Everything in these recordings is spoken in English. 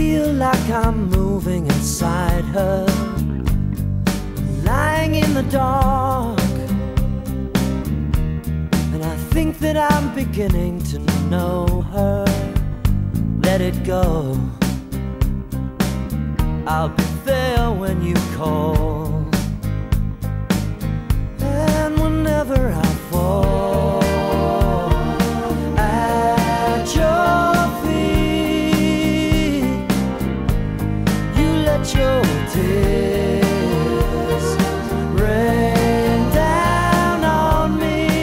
feel like I'm moving inside her, lying in the dark. And I think that I'm beginning to know her. Let it go. I'll be there when you call. And whenever I fall at your feet, you let your tears rain down on me.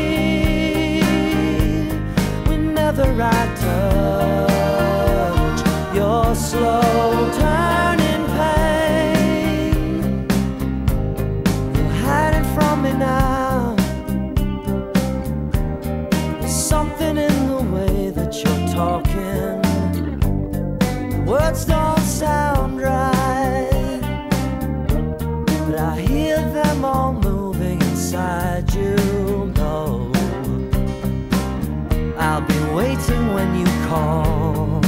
Whenever I touch your slow turning pain, you hide it from me now. Something in the way that you're talking, words don't sound right, but I hear them all moving inside you. No, I'll be waiting when you call.